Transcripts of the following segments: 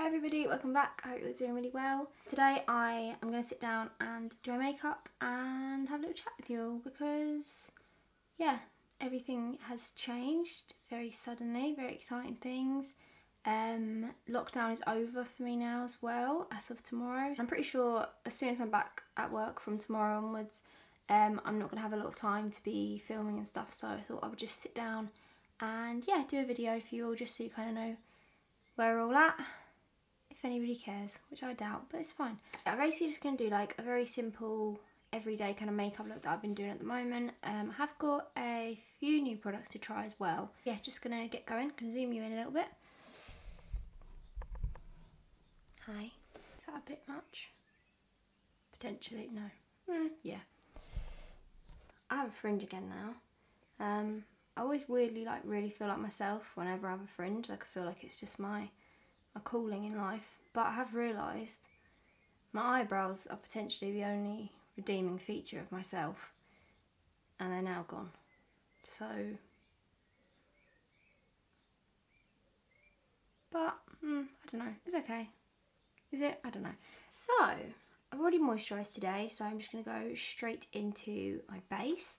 Hi everybody, welcome back. I hope you're doing really well. Today I am going to sit down and do my makeup and have a little chat with you all because, yeah, everything has changed very suddenly, very exciting things. Lockdown is over for me now as well, as of tomorrow. I'm pretty sure as soon as I'm back at work from tomorrow onwards, I'm not going to have a lot of time to be filming and stuff, so I thought I would just sit down and, yeah, do a video for you all just so you kind of know where we're all at. If anybody cares, which I doubt, but it's fine. I'm basically just going to do like a very simple everyday kind of makeup look that I've been doing at the moment. I have got a few new products to try as well. Yeah, just going to get going. Can zoom you in a little bit. Hi. Is that a bit much? Potentially, no. Yeah. I have a fringe again now. I always weirdly like really feel like myself whenever I have a fringe. Like I feel like it's just my calling in life, but I have realised my eyebrows are potentially the only redeeming feature of myself, and they're now gone. So, but I don't know, it's okay. Is it? I don't know. So I've already moisturised today, so I'm just going to go straight into my base.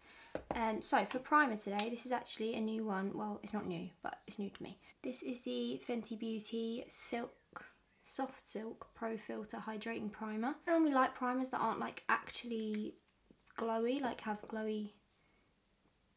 So for primer today, this is actually a new one. Well, it's not new, but it's new to me. This is the Fenty Beauty Silk Soft Silk Pro Filter Hydrating Primer. I normally like primers that aren't like actually glowy, like have glowy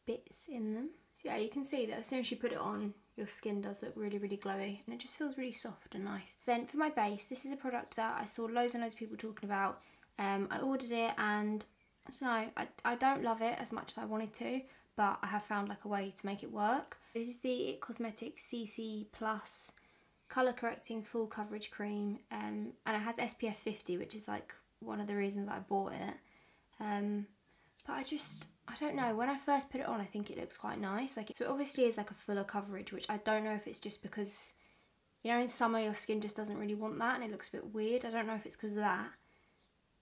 bits in them. So yeah, you can see that as soon as you put it on, your skin does look really, really glowy, and it just feels really soft and nice. Then for my base, this is a product that I saw loads and loads of people talking about. I ordered it and I don't know, I don't love it as much as I wanted to, but I have found like a way to make it work. This is the It Cosmetics CC Plus Colour Correcting Full Coverage Cream, and it has SPF 50, which is like one of the reasons I bought it. But I don't know, when I first put it on I think it looks quite nice. Like, so it obviously is like a fuller coverage, which I don't know if it's just because, you know, in summer your skin just doesn't really want that and it looks a bit weird. I don't know if it's because of that,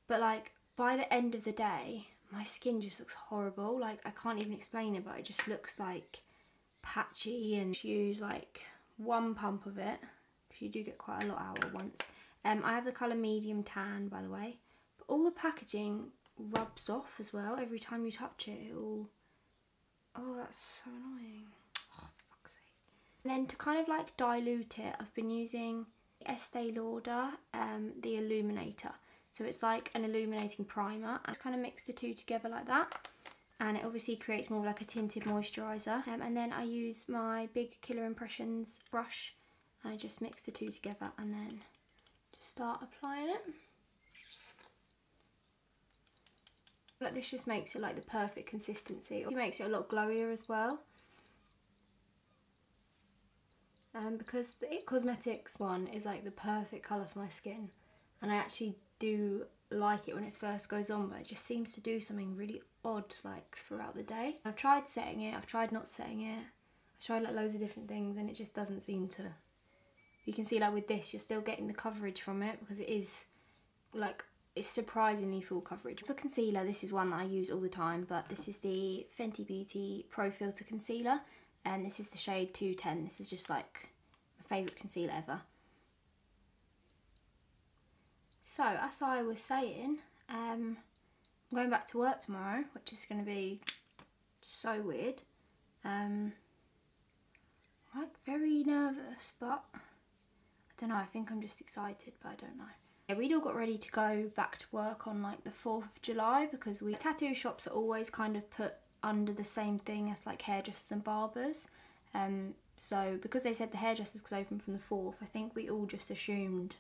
but like, by the end of the day, my skin just looks horrible. Like, I can't even explain it, but it just looks like patchy, and just use like one pump of it, because you do get quite a lot out at once. I have the colour medium tan, by the way, but all the packaging rubs off as well. Every time you touch it, it all... Oh, that's so annoying. Oh, for fuck's sake. And then to kind of like dilute it, I've been using Estée Lauder, the Illuminator. So it's like an illuminating primer. I just kind of mix the two together like that, and it obviously creates more like a tinted moisturiser. And then I use my Big Killer Impressions brush, and I just mix the two together and then just start applying it. Like, this just makes it like the perfect consistency. It makes it a lot glowier as well. Because the It Cosmetics one is like the perfect colour for my skin, and I actually do like it when it first goes on, but it just seems to do something really odd like throughout the day. I've tried setting it, I've tried not setting it, I've tried like loads of different things, and it just doesn't seem to. You can see like with this, you're still getting the coverage from it because it is like, it's surprisingly full coverage. For concealer, this is one that I use all the time, but this is the Fenty Beauty Pro Filt'r Concealer, and this is the shade 210. This is just like my favourite concealer ever. So, as I was saying, I'm going back to work tomorrow, which is going to be so weird. I'm like very nervous, but I don't know, I think I'm just excited, but I don't know. Yeah, we'd all got ready to go back to work on like the 4th of July because tattoo shops are always kind of put under the same thing as like hairdressers and barbers. So, because they said the hairdressers could open from the 4th, I think we all just assumed...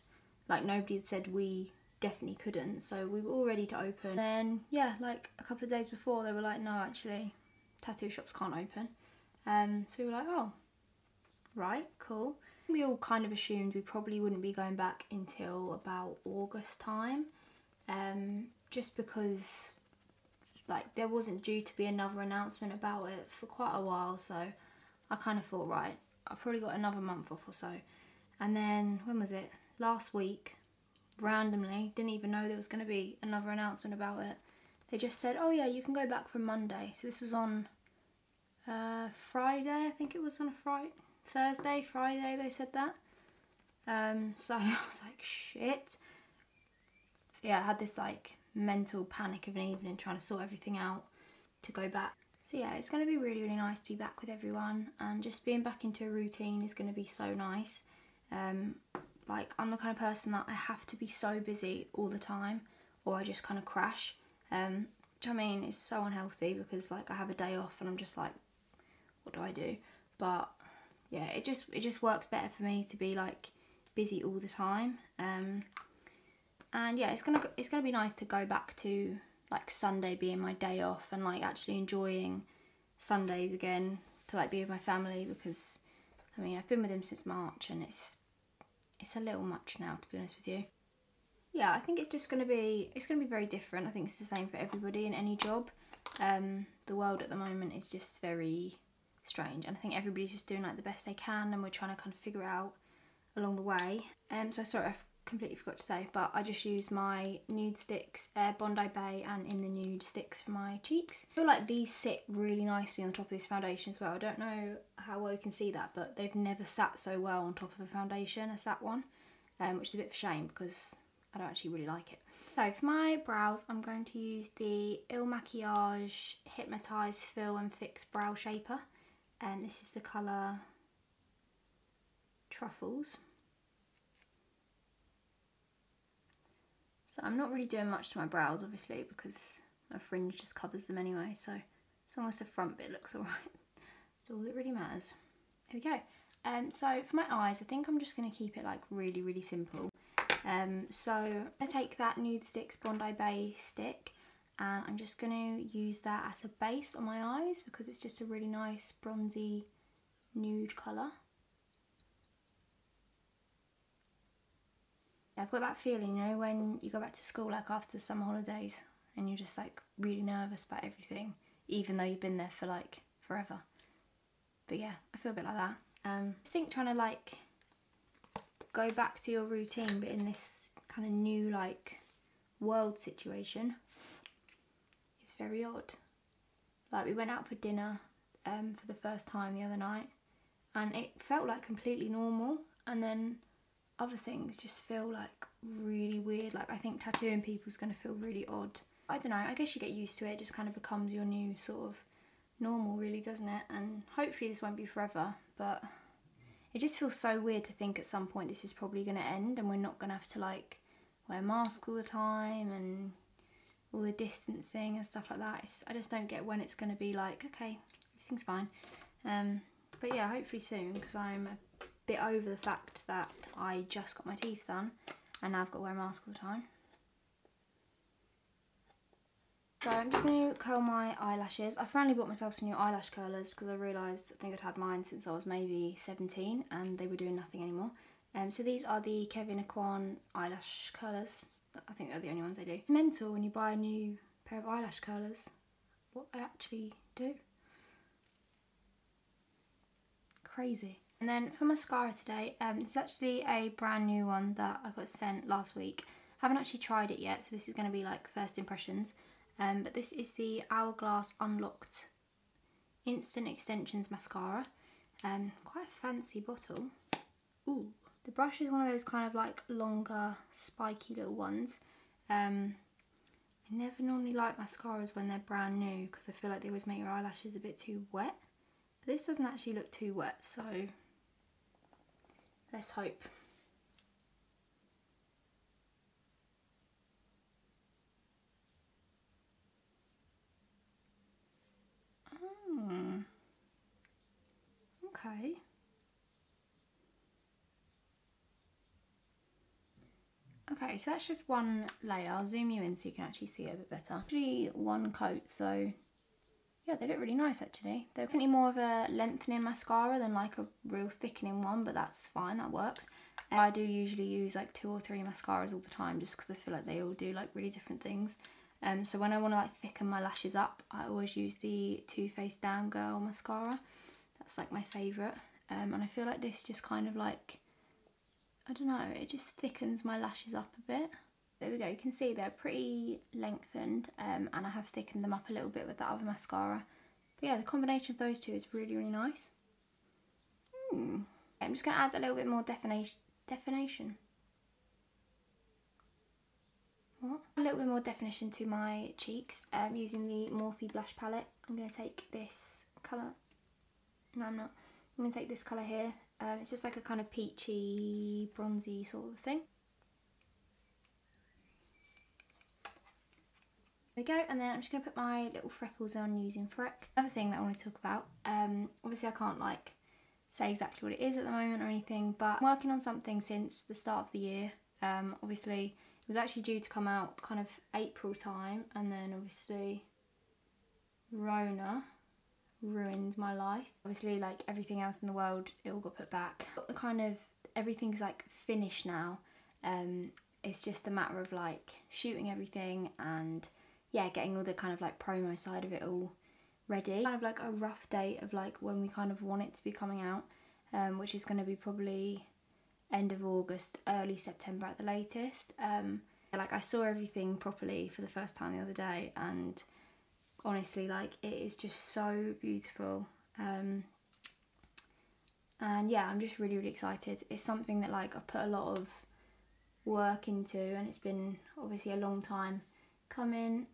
Like, nobody had said we definitely couldn't, so we were all ready to open. And then, yeah, like a couple of days before, they were like, no, actually, tattoo shops can't open. So we were like, oh, right, cool. We all kind of assumed we probably wouldn't be going back until about August time, just because, like, there wasn't due to be another announcement about it for quite a while, so I kind of thought, right, I've probably got another month off or so. And then, when was it? Last week, randomly, didn't even know there was going to be another announcement about it. They just said, oh yeah, you can go back from Monday. So this was on Friday, I think it was on a Thursday, Friday they said that. So I was like, shit. So yeah, I had this like mental panic of an evening trying to sort everything out to go back. So yeah, it's going to be really, really nice to be back with everyone, and just being back into a routine is going to be so nice. Like, I'm the kind of person that I have to be so busy all the time or I just kind of crash, which I mean is so unhealthy, because like I have a day off and I'm just like, what do? But yeah, it just works better for me to be like busy all the time. And yeah, it's gonna be nice to go back to like Sunday being my day off and like actually enjoying Sundays again to like be with my family, because I mean I've been with them since March and it's a little much now, to be honest with you. Yeah, I think it's gonna be very different. I think it's the same for everybody in any job. The world at the moment is just very strange, and I think everybody's just doing like the best they can, and we're trying to kind of figure it out along the way. So sorry, I completely forgot to say, but I just use my Nudestix Bondi Bay and In the Nude sticks for my cheeks. I feel like these sit really nicely on top of this foundation as well. I don't know how well you can see that, but they've never sat so well on top of a foundation as that one, which is a bit of a shame because I don't actually really like it. So for my brows, I'm going to use the Il Maquillage Hypnotise Fill and Fix Brow Shaper, and this is the colour Truffles. So I'm not really doing much to my brows, obviously, because my fringe just covers them anyway, so as long as the front bit looks alright, that's all that really matters. There we go. So for my eyes, I think I'm just going to keep it like really, really simple. So I take that Nudestix Bondi Bay stick, and I'm just going to use that as a base on my eyes, because it's just a really nice bronzy nude colour. I've got that feeling, you know, when you go back to school like after the summer holidays and you're just like really nervous about everything, even though you've been there for like forever. But yeah, I feel a bit like that. I think trying to like go back to your routine but in this kind of new like world situation is very odd. Like, we went out for dinner for the first time the other night, and it felt like completely normal, and then other things just feel like really weird. Like, I think tattooing people's gonna feel really odd. I don't know, I guess you get used to it. It just kind of becomes your new sort of normal, really, doesn't it? And hopefully this won't be forever, but it just feels so weird to think at some point this is probably gonna end, and we're not gonna have to like wear masks all the time and all the distancing and stuff like that. I just don't get when it's gonna be like, okay, everything's fine. But yeah, hopefully soon, because I'm a bit over the fact that I just got my teeth done and now I've got to wear a mask all the time. So I'm just going to curl my eyelashes. I finally bought myself some new eyelash curlers, because I realised, I think I'd had mine since I was maybe 17 and they were doing nothing anymore. So these are the Kevyn Aucoin eyelash curlers. I think they're the only ones I do. It's mental when you buy a new pair of eyelash curlers what I actually do. Crazy. And then for mascara today, it's actually a brand new one that I got sent last week. I haven't actually tried it yet, so this is going to be like first impressions. But this is the Hourglass Unlocked Instant Extensions Mascara. Quite a fancy bottle. Ooh, the brush is one of those kind of like longer, spiky little ones. I never normally like mascaras when they're brand new, because I feel like they always make your eyelashes a bit too wet. But this doesn't actually look too wet, so let's hope. Okay. Okay, so that's just one layer. I'll zoom you in so you can actually see it a bit better. Actually one coat, so yeah, they look really nice actually. They're definitely more of a lengthening mascara than like a real thickening one, but that's fine, that works. I do usually use like 2 or 3 mascaras all the time, just because I feel like they all do like really different things. So when I want to like thicken my lashes up, I always use the Too Faced Damn Girl Mascara. That's like my favourite. And I feel like this just kind of like, I don't know, it just thickens my lashes up a bit. There we go, you can see they're pretty lengthened, and I have thickened them up a little bit with that other mascara. But yeah, the combination of those two is really, really nice. I'm just going to add a little bit more definition definition. What? A little bit more definition to my cheeks using the Morphe blush palette. I'm going to take this colour. No, I'm not. I'm going to take this colour here. It's just like a kind of peachy, bronzy sort of thing. There we go, and then I'm just going to put my little freckles on using Freck. Another thing that I want to talk about, obviously I can't like say exactly what it is at the moment or anything, but I'm working on something since the start of the year. Obviously it was actually due to come out kind of April time, and then obviously Rona ruined my life. Obviously like everything else in the world, it all got put back. But the kind of everything's like finished now. It's just a matter of like shooting everything and yeah, getting all the kind of like promo side of it all ready. Kind of like a rough date of like when we kind of want it to be coming out, which is going to be probably end of August, early September at the latest. Like I saw everything properly for the first time the other day, and honestly like it is just so beautiful. And yeah, I'm just really, really excited. It's something that like I put a lot of work into, and it's been obviously a long time coming.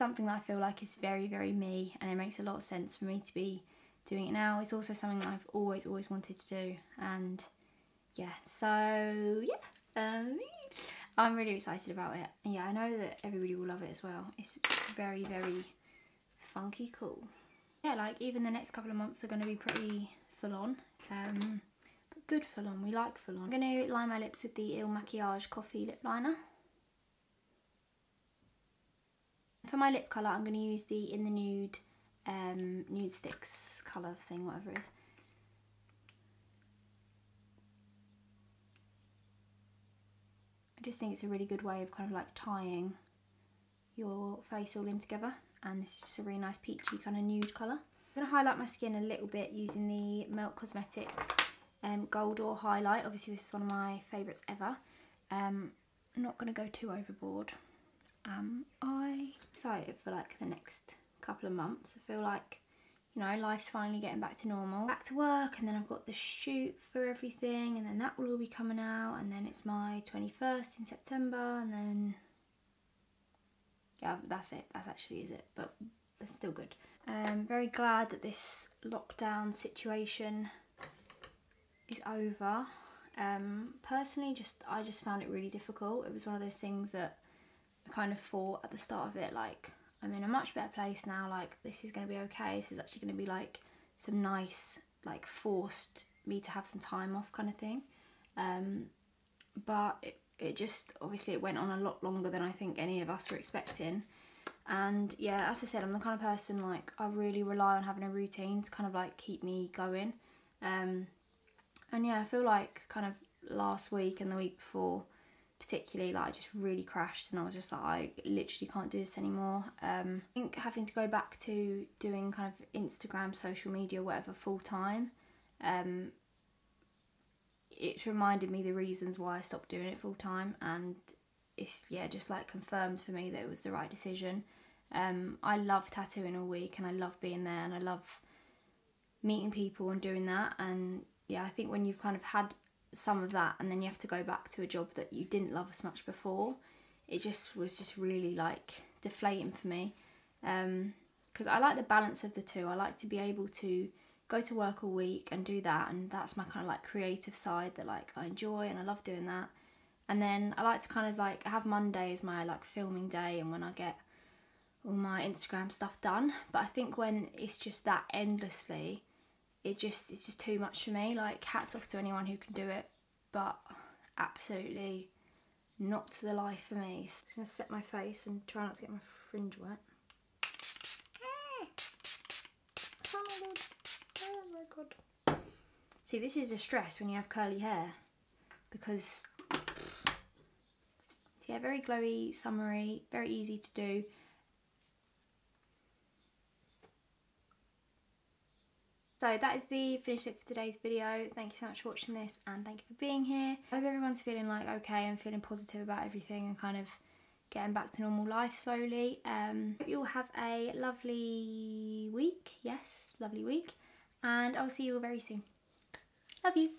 Something that I feel like is very, very me, and it makes a lot of sense for me to be doing it now. It's also something that I've always, always wanted to do, and yeah, so yeah, I'm really excited about it. And yeah, I know that everybody will love it as well. It's very, very funky cool. Yeah, like even the next couple of months are going to be pretty full on, but good full on. We like full on. I'm going to line my lips with the Il Maquillage Coffee Lip Liner. For my lip colour, I'm going to use the In The Nude, Nudestix colour thing, whatever it is. I just think it's a really good way of kind of like tying your face all in together. And this is just a really nice peachy kind of nude colour. I'm going to highlight my skin a little bit using the Melt Cosmetics Gold Ore Highlight. Obviously this is one of my favourites ever. I'm not going to go too overboard. I'm excited for like the next couple of months. I feel like, you know, life's finally getting back to normal. Back to work, and then I've got the shoot for everything, and then that will all be coming out, and then it's my 21st in September, and then yeah, that's it. That's actually is it, but that's still good. I'm very glad that this lockdown situation is over. Personally, I just found it really difficult. It was one of those things that kind of thought at the start of it, like, I'm in a much better place now, like this is going to be okay, this is actually going to be like some nice, like forced me to have some time off kind of thing. But it just obviously it went on a lot longer than I think any of us were expecting. And yeah, as I said, I'm the kind of person like I really rely on having a routine to kind of like keep me going. And yeah, I feel like kind of last week and the week before particularly, like I just really crashed, and I was just like, I literally can't do this anymore. I think having to go back to doing kind of Instagram, social media, whatever, full time, it's reminded me the reasons why I stopped doing it full time, and it's yeah, just like confirmed for me that it was the right decision. I love tattooing all week, and I love being there, and I love meeting people and doing that. And yeah, I think when you've kind of had some of that, and then you have to go back to a job that you didn't love as much before, it just was just really like deflating for me, because I like the balance of the two. I like to be able to go to work all week and do that, and that's my kind of like creative side that like I enjoy, and I love doing that. And then I like to kind of like have Monday as my like filming day, and when I get all my Instagram stuff done. But I think when it's just that endlessly, it's just too much for me. Like, hats off to anyone who can do it, but absolutely not to the life for me. So I'm gonna set my face and try not to get my fringe wet. Oh my god, oh my god. See, this is a stress when you have curly hair, because yeah, very glowy, summery, very easy to do. So that is the finished look for today's video. Thank you so much for watching this, and thank you for being here. I hope everyone's feeling like okay and feeling positive about everything, and kind of getting back to normal life slowly. Hope you all have a lovely week. Yes, lovely week. And I'll see you all very soon. Love you.